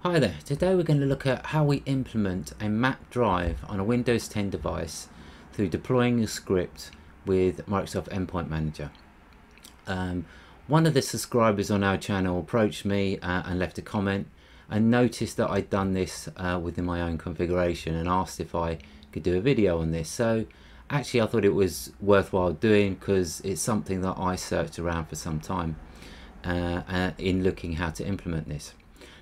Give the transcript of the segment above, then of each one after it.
Hi there, today we're going to look at how we implement a map drive on a Windows 10 device through deploying a script with Microsoft Endpoint Manager. One of the subscribers on our channel approached me and left a comment and noticed that I'd done this within my own configuration and asked if I could do a video on this. So actually I thought it was worthwhile doing because it's something that I searched around for some time in looking how to implement this.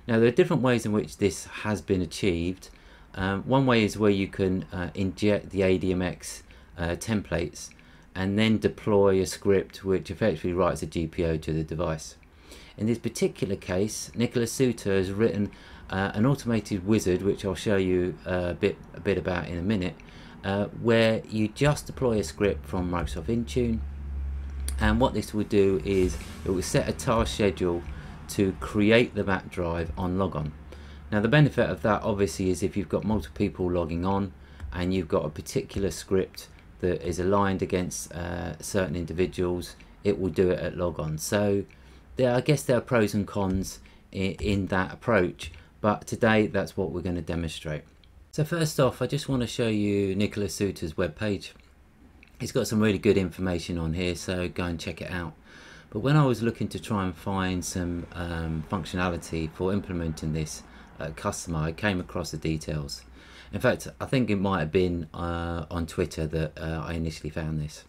Now there are different ways in which this has been achieved. One way is where you can inject the ADMX templates and then deploy a script which effectively writes a GPO to the device. In this particular case, Nicola Suter has written an automated wizard, which I'll show you a bit about in a minute, where you just deploy a script from Microsoft Intune, and what this will do is it will set a task schedule to create the map drive on logon. Now the benefit of that obviously is if you've got multiple people logging on and you've got a particular script that is aligned against certain individuals, it will do it at logon. So I guess there are pros and cons in that approach, but today that's what we're going to demonstrate. So first off, I just want to show you Nicola Suter's webpage. It's got some really good information on here, so go and check it out. But when I was looking to try and find some functionality for implementing this customer, I came across the details. In fact, I think it might have been on Twitter that I initially found this.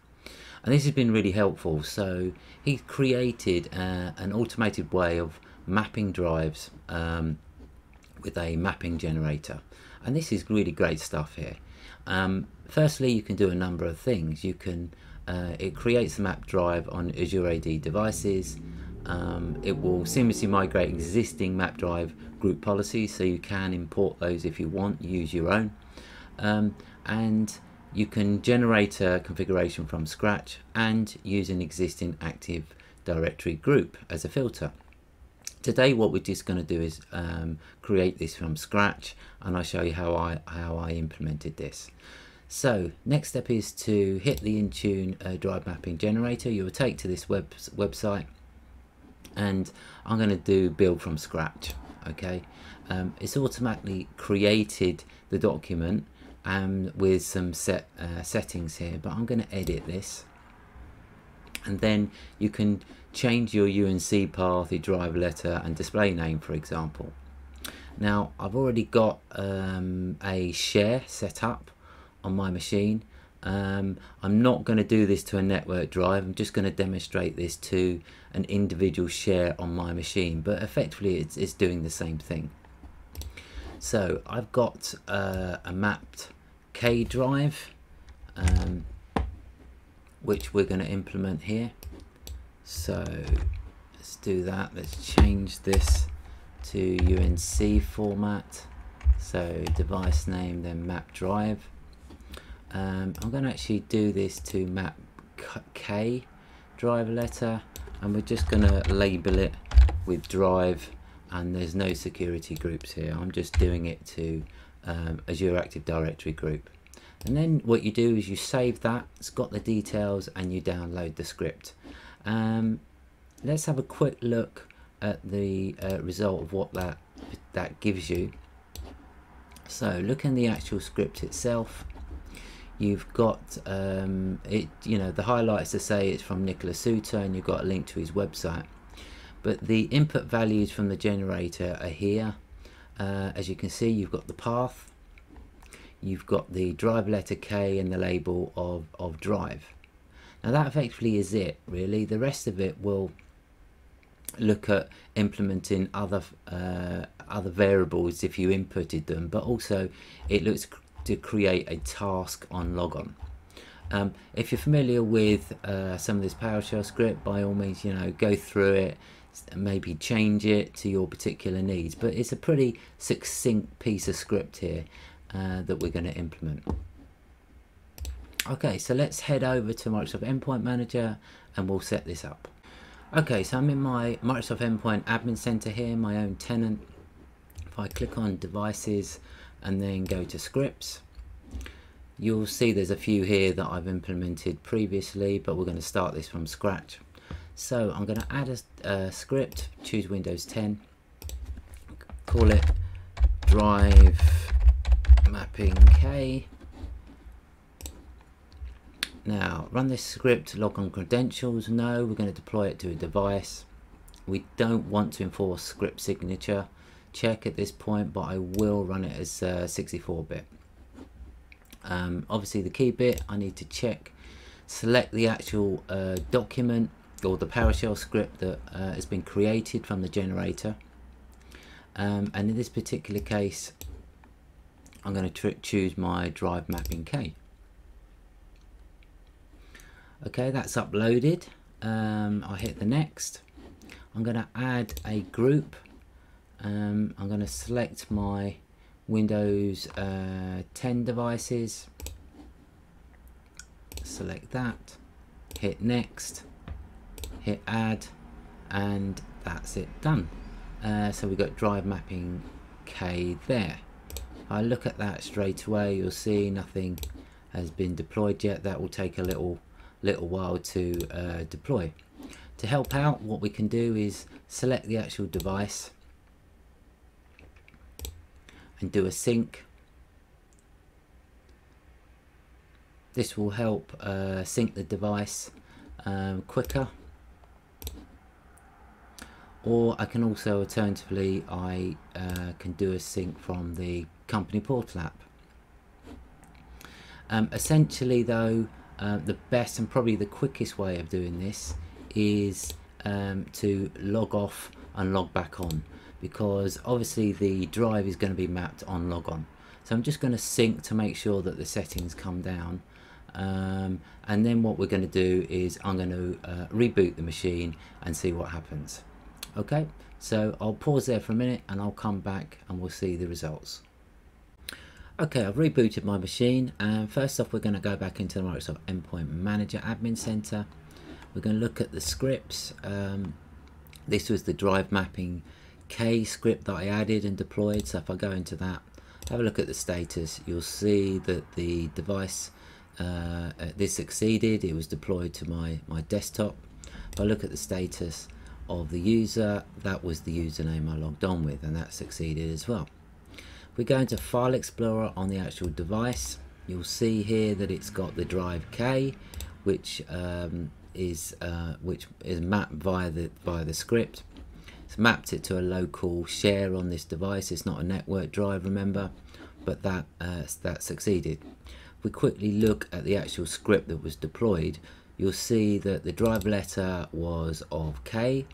And this has been really helpful. So he's created an automated way of mapping drives with a mapping generator. And this is really great stuff here. Firstly, you can do a number of things. You can it creates the map drive on Azure AD devices. It will seamlessly migrate existing map drive group policies, so you can import those if you want, use your own. And you can generate a configuration from scratch and use an existing Active Directory group as a filter. Today what we're just going to do is create this from scratch, and I'll show you how I implemented this. So next step is to hit the Intune drive mapping generator. You will take to this website, and I'm going to do build from scratch. Okay, it's automatically created the document with some settings here, but I'm going to edit this, and then you can change your UNC path, your drive letter, and display name, for example. Now I've already got a share set up on my machine. I'm not going to do this to a network drive, I'm just going to demonstrate this to an individual share on my machine, but effectively it's doing the same thing. So I've got a mapped K drive which we're going to implement here. So let's do that, let's change this to UNC format, so device name then map drive. I'm going to actually do this to map K drive letter, and we're just going to label it with drive, and there's no security groups here. I'm just doing it to Azure Active Directory group. And then what you do is you save that, it's got the details, and you download the script. Let's have a quick look at the result of what that gives you. So look in the actual script itself. You've got the highlights to say it's from Nicola Suter, and you've got a link to his website. But the input values from the generator are here. As you can see, you've got the path, you've got the drive letter K, and the label of drive. Now that effectively is it, really. The rest of it will look at implementing other variables if you inputted them, but also it looks to create a task on logon. If you're familiar with some of this PowerShell script, by all means, go through it, maybe change it to your particular needs, but it's a pretty succinct piece of script here that we're going to implement. Okay, so let's head over to Microsoft Endpoint Manager and we'll set this up. Okay, so I'm in my Microsoft Endpoint Admin Center here, my own tenant. If I click on devices and then go to scripts, you'll see there's a few here that I've implemented previously, but we're going to start this from scratch. So I'm going to add a script, choose Windows 10, call it drive mapping K. Now run this script, log on credentials. No, we're going to deploy it to a device. We don't want to enforce script signature check at this point, but I will run it as 64-bit. Obviously the key bit I need to check, select the actual document or the PowerShell script that has been created from the generator. And in this particular case, I'm going to choose my drive mapping K. Okay, that's uploaded. I'll hit the next. I'm going to add a group. I'm going to select my Windows 10 devices, select that, hit next, hit add, and that's it, done. So we've got drive mapping K there. If I look at that straight away, you'll see nothing has been deployed yet. That will take a little while to deploy. To help out, what we can do is select the actual device and do a sync. This will help sync the device quicker. Or I can also, alternatively, I can do a sync from the company portal app. Essentially though, the best and probably the quickest way of doing this is to log off and log back on, because obviously the drive is going to be mapped on log on. So I'm just going to sync to make sure that the settings come down, and then what we're going to do is I'm going to reboot the machine and see what happens. Okay, so I'll pause there for a minute and I'll come back and we'll see the results. Okay, I've rebooted my machine, and first off we're going to go back into the Microsoft Endpoint Manager Admin Center. We're going to look at the scripts. This was the drive mapping K script that I added and deployed. So if I go into that, have a look at the status, you'll see that the device this succeeded. It was deployed to my desktop. If I look at the status of the user, that was the username I logged on with, and that succeeded as well. If we go into File Explorer on the actual device, you'll see here that it's got the drive K, which is mapped via the script. It's mapped it to a local share on this device. It's not a network drive, remember, but that succeeded. If we quickly look at the actual script that was deployed, you'll see that the drive letter was of K,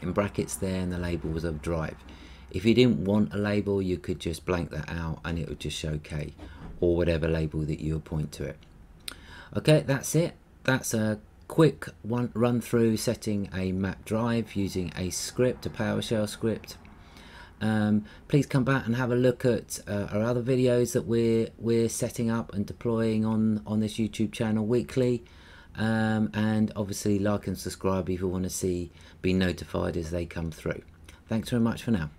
in brackets there, and the label was of drive. If you didn't want a label, you could just blank that out and it would just show K, or whatever label that you appoint to it. Okay, that's it. That's a quick run through setting a map drive using a script, a PowerShell script. Please come back and have a look at our other videos that we're setting up and deploying on this YouTube channel weekly, and obviously like and subscribe if you want to be notified as they come through. Thanks very much for now.